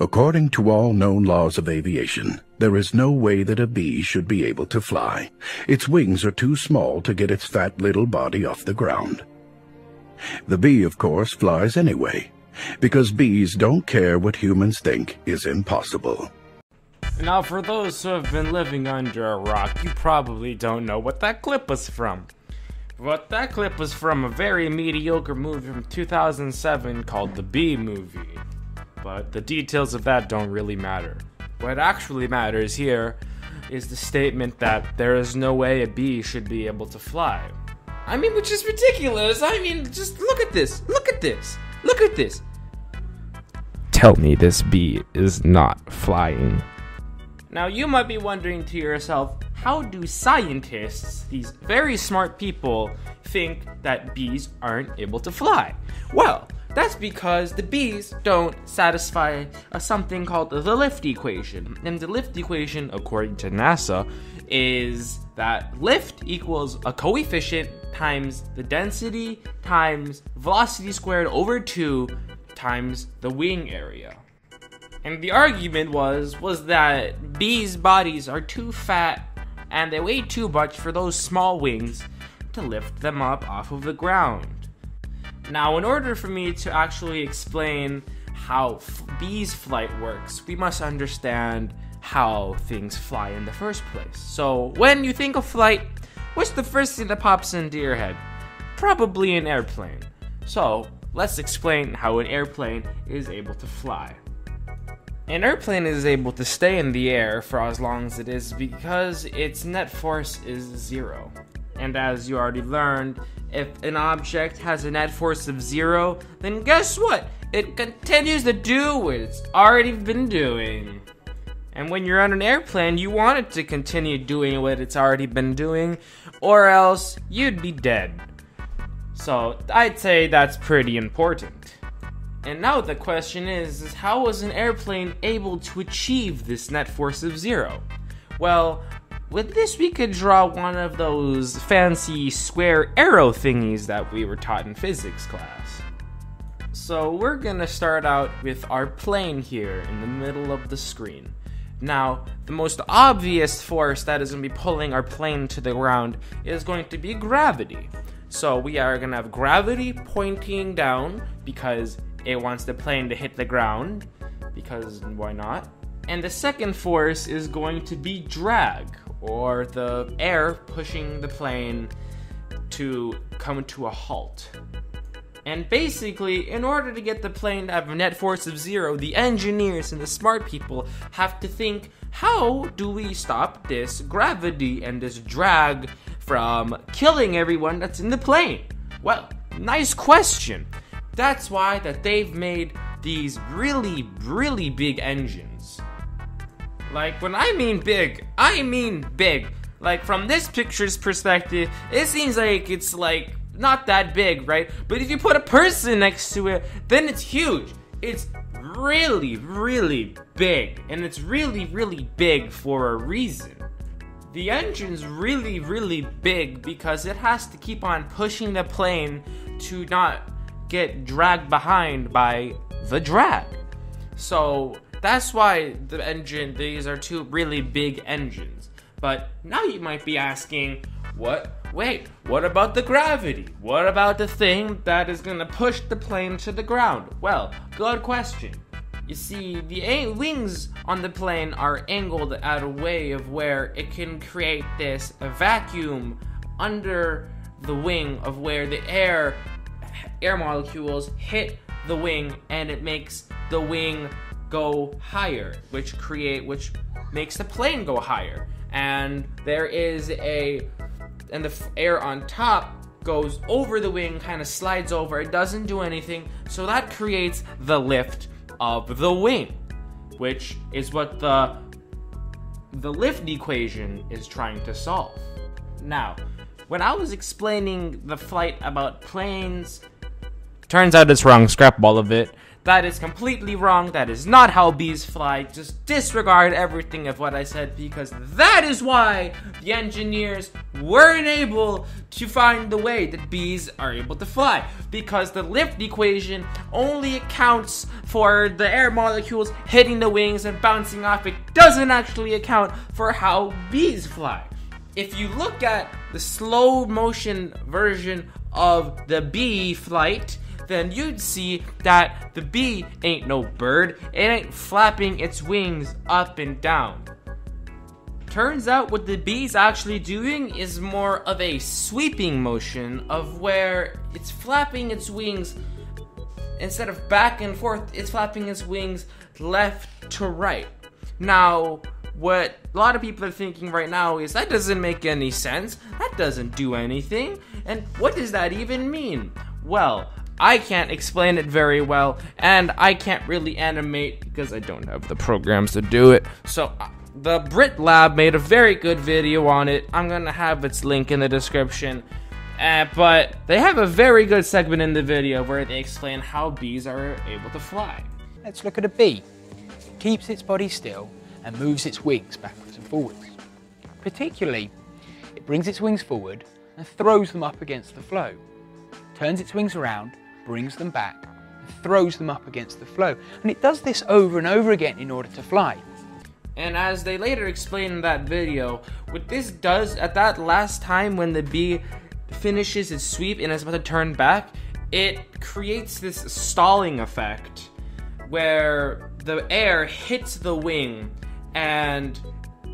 According to all known laws of aviation, there is no way that a bee should be able to fly. Its wings are too small to get its fat little body off the ground. The bee, of course, flies anyway, because bees don't care what humans think is impossible. Now, for those who have been living under a rock, you probably don't know what that clip was from. But that clip was from a very mediocre movie from 2007 called The Bee Movie. But the details of that don't really matter. What actually matters here is the statement that there is no way a bee should be able to fly. I mean, which is ridiculous. I mean, just look at this. Look at this. Look at this. Tell me this bee is not flying. Now, you might be wondering to yourself, how do scientists, these very smart people, think that bees aren't able to fly? Well, that's because the bees don't satisfy something called the lift equation. And the lift equation, according to NASA, is that lift equals a coefficient times the density times velocity squared over 2 times the wing area. And the argument was that bees' bodies are too fat and they weigh too much for those small wings to lift them up off of the ground. Now, in order for me to actually explain how bees' flight works, we must understand how things fly in the first place. So, when you think of flight, what's the first thing that pops into your head? Probably an airplane. So, let's explain how an airplane is able to fly. An airplane is able to stay in the air for as long as it is because its net force is 0. And as you already learned, if an object has a net force of 0, then guess what? It continues to do what it's already been doing. And when you're on an airplane, you want it to continue doing what it's already been doing, or else you'd be dead. So I'd say that's pretty important. And now the question is how was an airplane able to achieve this net force of 0? Well, with this, we could draw one of those fancy square arrow thingies that we were taught in physics class. So we're gonna start out with our plane here in the middle of the screen. Now, the most obvious force that is gonna be pulling our plane to the ground is going to be gravity. So we are gonna have gravity pointing down because it wants the plane to hit the ground, because why not? And the second force is going to be drag, or the air pushing the plane to come to a halt. And basically, in order to get the plane to have a net force of 0, the engineers and the smart people have to think, how do we stop this gravity and this drag from killing everyone that's in the plane? Well, nice question. That's why that they've made these really big engines. Like, when I mean big, I mean big. Like, from this picture's perspective, it seems like it's, like, not that big, right? But if you put a person next to it, then it's huge. It's really big. And it's really big for a reason. The engine's really big because it has to keep on pushing the plane to not get dragged behind by the drag. So that's why the engine, these are two really big engines. But now you might be asking, what about the gravity? What about the thing that is gonna push the plane to the ground? Well, good question. You see, the wings on the plane are angled at a way of where it can create this vacuum under the wing of where the air molecules hit the wing, and it makes the wing go higher, which makes the plane go higher. And the air on top goes over the wing, kind of slides over, it doesn't do anything, so that creates the lift of the wing, which is what the lift equation is trying to solve. Now, when I was explaining the flight about planes, turns out it's wrong, scrap all of it. That is completely wrong. That is not how bees fly. Just disregard everything of what I said, because that is why the engineers weren't able to find the way that bees are able to fly, because the lift equation only accounts for the air molecules hitting the wings and bouncing off. It doesn't actually account for how bees fly. If you look at the slow motion version of the bee flight, then you'd see that the bee ain't no bird. It ain't flapping its wings up and down. Turns out what the bee's actually doing is more of a sweeping motion, of where it's flapping its wings instead of back and forth, it's flapping its wings left to right. Now, what a lot of people are thinking right now is, that doesn't make any sense, that doesn't do anything, and what does that even mean? Well, I can't explain it very well, and I can't really animate because I don't have the programs to do it. So the Brit Lab made a very good video on it. I'm gonna have its link in the description. But they have a very good segment in the video where they explain how bees are able to fly. Let's look at a bee. It keeps its body still and moves its wings backwards and forwards. Particularly, it brings its wings forward and throws them up against the flow. Turns its wings around, brings them back, and throws them up against the flow. And it does this over and over again in order to fly. And as they later explain in that video, what this does at that last time when the bee finishes its sweep and is about to turn back, it creates this stalling effect where the air hits the wing, and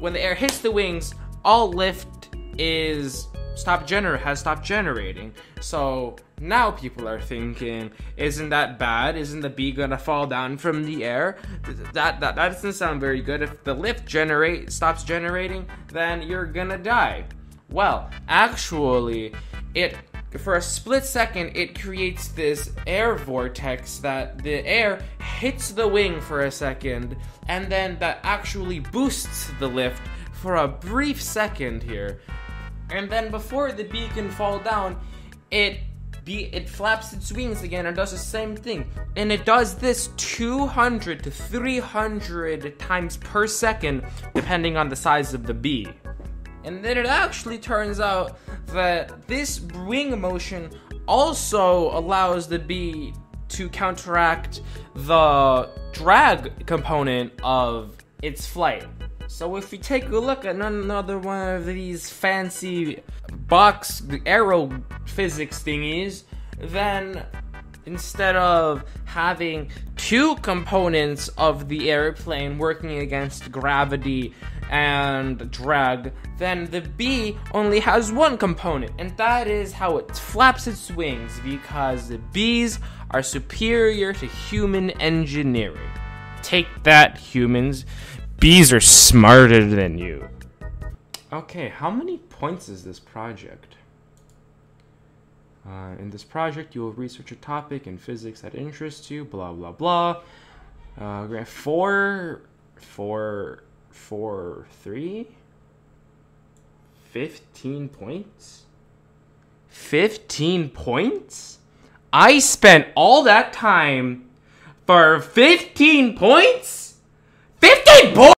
when the air hits the wings, all lift is has stopped generating. So now people are thinking, isn't that bad? Isn't the bee gonna fall down from the air? That doesn't sound very good. If the lift stops generating, then you're gonna die. Well, actually, for a split second, it creates this air vortex that the air hits the wing for a second, and then that actually boosts the lift for a brief second here. And then before the bee can fall down, it flaps its wings again and does the same thing. And it does this 200 to 300 times per second, depending on the size of the bee. And then it actually turns out that this wing motion also allows the bee to counteract the drag component of its flight. So if you take a look at another one of these fancy box aero physics thingies, then instead of having two components of the airplane working against gravity and drag, then the bee only has one component, and that is how it flaps its wings, because the bees are superior to human engineering. Take that, humans. Bees are smarter than you. Okay, how many points is this project? In this project, you will research a topic in physics that interests you, blah, blah, blah. Grant 4, 4, 4, 3? 15 points? 15 points? I spent all that time for 15 points? 15 points?